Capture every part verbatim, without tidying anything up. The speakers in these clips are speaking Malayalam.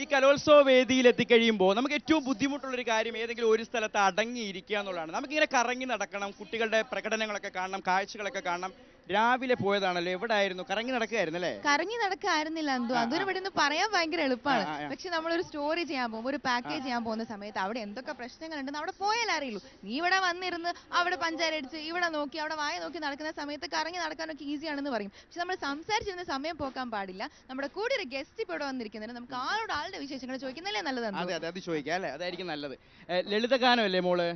ഈ കലോത്സവ വേദിയിലെത്തിക്കഴിയുമ്പോൾ നമുക്ക് ഏറ്റവും ബുദ്ധിമുട്ടുള്ളൊരു കാര്യം ഏതെങ്കിലും ഒരു സ്ഥലത്ത് അടങ്ങിയിരിക്കുക എന്നുള്ളതാണ്. നമുക്കിങ്ങനെ കറങ്ങി നടക്കണം, കുട്ടികളുടെ പ്രകടനങ്ങളൊക്കെ കാണണം, കാഴ്ചകളൊക്കെ കാണണം. രാവിലെ പോയതാണല്ലോ, എവിടെ ആയിരുന്നു? കറങ്ങി നടക്കുകയായിരുന്നല്ലേ? കറങ്ങി നടക്കായിരുന്നില്ല എന്തോ, അതൊരു ഇവിടെ നിന്ന് പറയാൻ ഭയങ്കര എളുപ്പമാണ്. പക്ഷെ നമ്മളൊരു സ്റ്റോറി ചെയ്യാൻ പോകുമ്പോൾ, ഒരു പാക്കേജ് ചെയ്യാൻ പോകുന്ന സമയത്ത് അവിടെ എന്തൊക്കെ പ്രശ്നങ്ങളുണ്ടെന്ന് അവിടെ പോയാലേ അറിയുള്ളൂ. നീ ഇവിടെ വന്നിരുന്ന് അവിടെ പഞ്ചാരടിച്ച് ഇവിടെ നോക്കി അവിടെ വായ നോക്കി നടക്കുന്ന സമയത്ത് കറങ്ങി നടക്കാനൊക്കെ ഈസിയാണെന്ന് പറയും. പക്ഷെ നമ്മൾ സംസാരിച്ചിരുന്ന സമയം പോക്കാൻ പാടില്ല. നമ്മുടെ കൂടെ ഒരു ഗസ്റ്റ് ഇപ്പോൾ ഇവിടെ വന്നിരിക്കുന്നതിന് നമുക്ക് ആളോട് ആളുടെ വിശേഷങ്ങൾ ചോദിക്കുന്നല്ലേ നല്ലതാണ്. അതെ, അത് ചോദിക്കാം അല്ലേ, അതായിരിക്കും നല്ലത്. ലളിതഗാനമല്ലേ മോള്?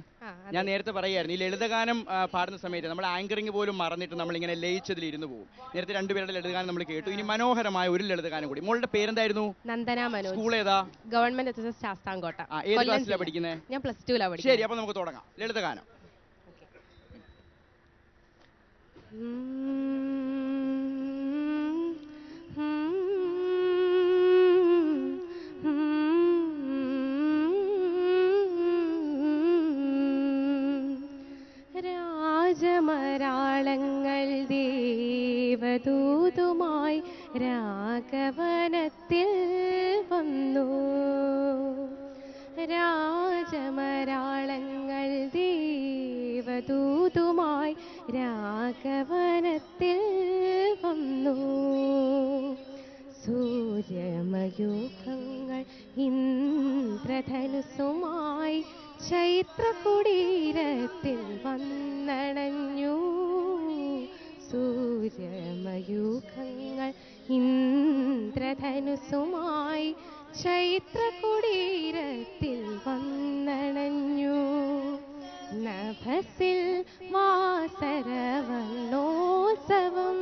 ഞാൻ നേരത്തെ പറയായിരുന്നു, ഈ ലളിതഗാനം പാടുന്ന സമയത്ത് നമ്മൾ ആങ്കറിങ് പോലും മറന്നിട്ട് നമ്മളിങ്ങനെ ലയിച്ചതിലിരുന്ന് പോകും. നേരത്തെ രണ്ടുപേരുടെ ലളിതഗാനം നമ്മൾ കേട്ടു. ഇനി മനോഹരമായ ഒരു ലളിതഗാനം കൂടി. മോളുടെ പേരെന്തായിരുന്നു? നന്ദന മനോജ്. സ്കൂൾ ഏതാ? Government H S S Sasthamkotta. ഏത് ക്ലാസ്സിലാണ് പഠിക്കുന്നത്? ഞാൻ പ്ലസ് ടൂലാ പഠിക്കുന്നത്. ശരി, അപ്പൊ നമുക്ക് തുടങ്ങാം ലളിതഗാനം. രാജമരാളങ്ങൾ ദേവദൂതുമായി രാഘവനത്തിൽ വന്നു. രാജമരാളങ്ങൾ ദേവദൂതുമായി രാഘവനത്തിൽ വന്നു. സൂര്യമയൂഖങ്ങൾ ഇന്ദ്രധനുസുമായി ചൈത്രകുടീരത്തിൽ വന്നണഞ്ഞു. സൂര്യമയൂഖങ്ങൾ ഇന്ദ്രധനുസുമായി ചൈത്രകുടീരത്തിൽ വന്നണഞ്ഞു. നഭസിൽ വാസരവല്ലോത്സവം,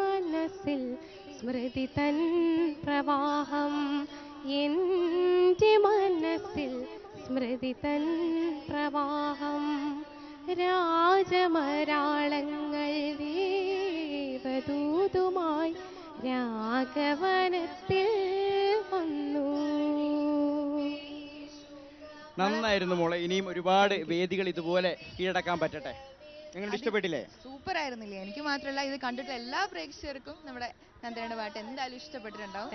മനസ്സിൽ സ്മൃതി തൻ പ്രവാഹം, എൻ്റെ മനസ്സിൽ സ്മൃതി തൻ പ്രവാഹം. രാജമരാളങ്ങൾ ദേവദൂതുമായി രാഘവനത്തിൽ വന്നു. നന്നായിരുന്നു മോളെ. ഇനിയും ഒരുപാട് വേദികൾ ഇതുപോലെ കീഴടക്കാൻ പറ്റട്ടെ. ഞങ്ങൾ ഇഷ്ടപ്പെട്ടില്ലേ? സൂപ്പർ ആയിരുന്നില്ലേ? എനിക്ക് മാത്രമല്ല, ഇത് കണ്ടിട്ട് എല്ലാ പ്രേക്ഷകർക്കും നമ്മുടെ നന്ദനയുടെ പാട്ട് എന്തായാലും ഇഷ്ടപ്പെട്ടിട്ടുണ്ടാവും.